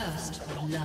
First blood.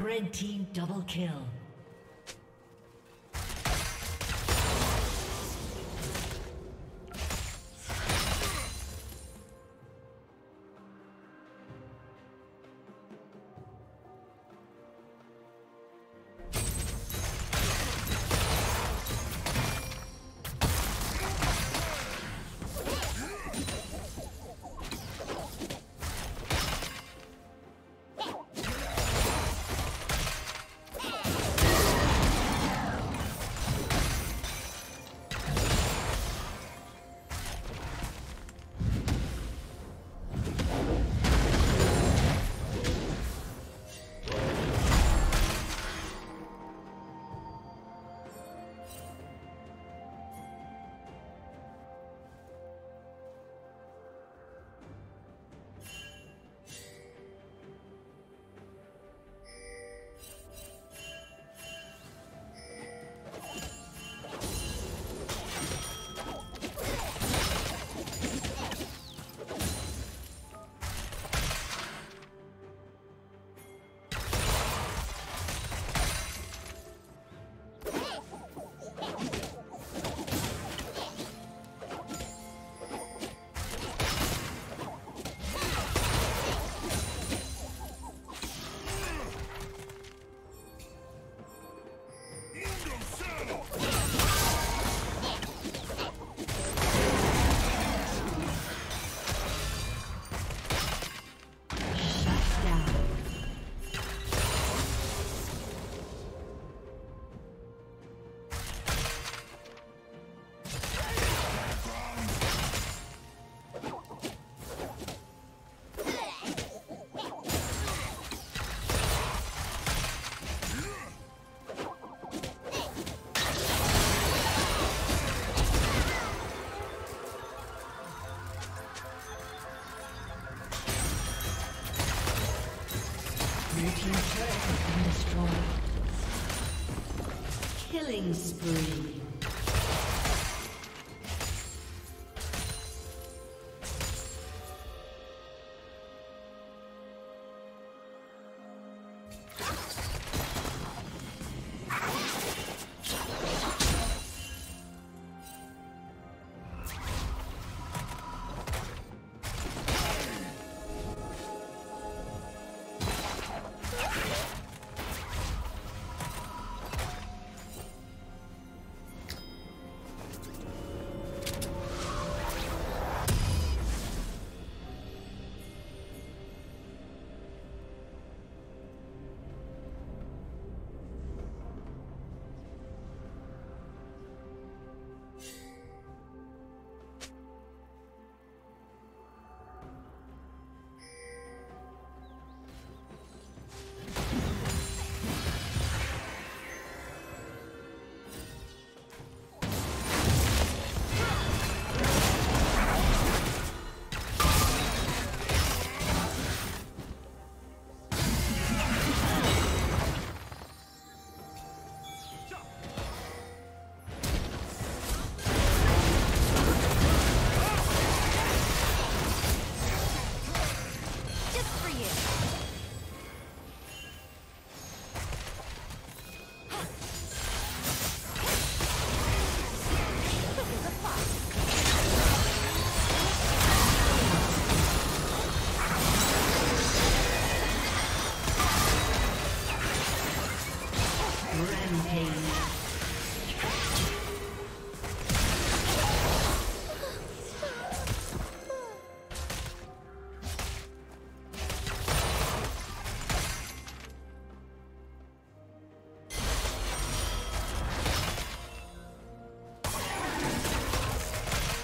Red team double kill. Killing spree.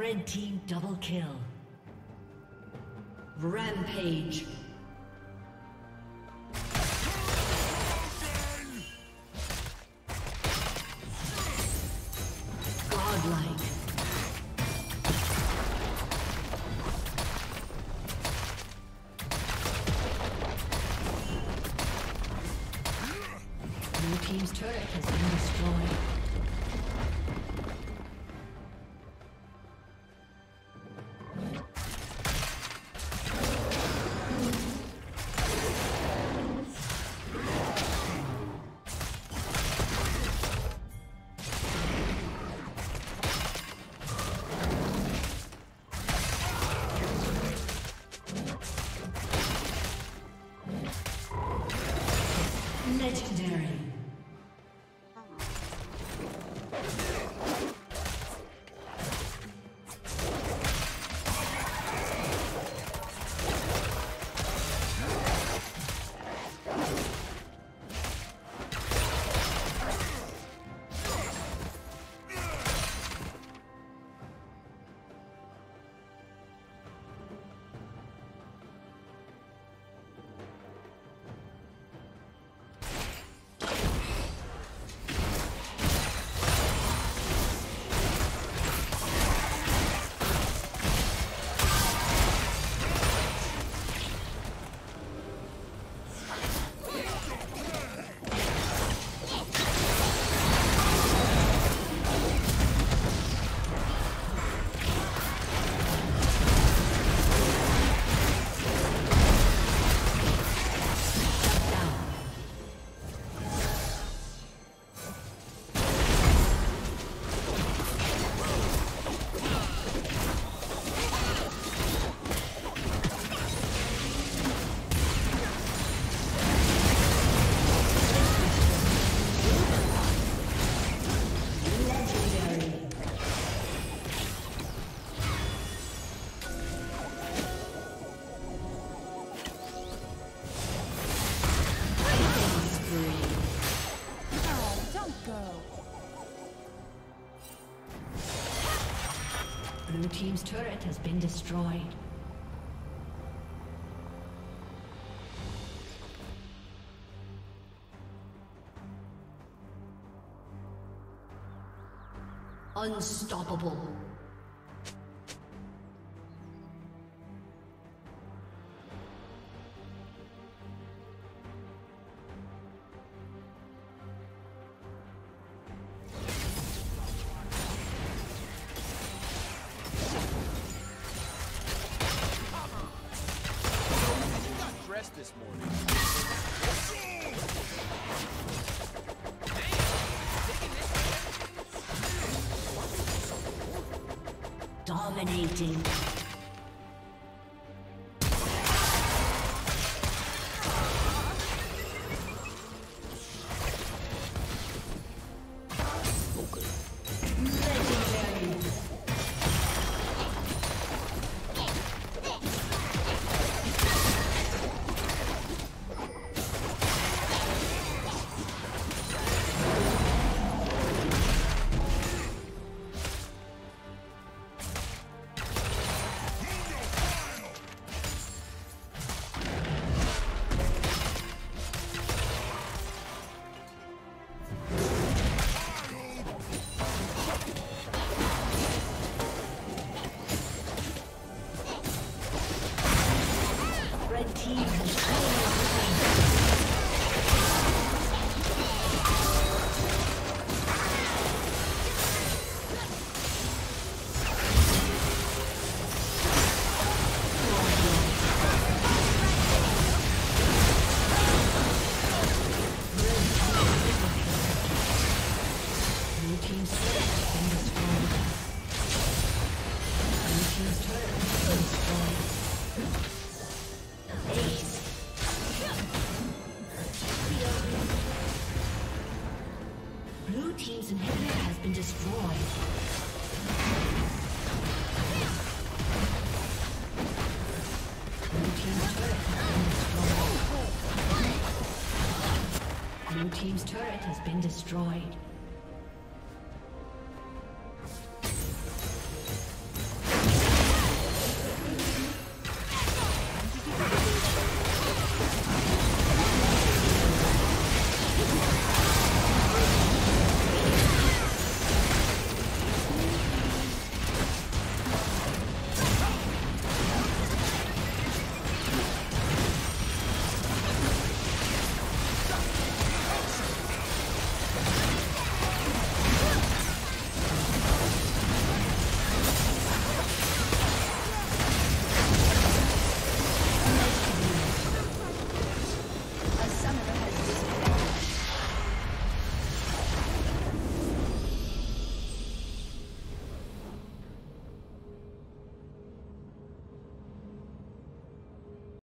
Red team double kill. Rampage. Team's turret has been destroyed. Blue team's turret has been destroyed. Unstoppable. This morning. Dominating. Blue team's turret has been destroyed.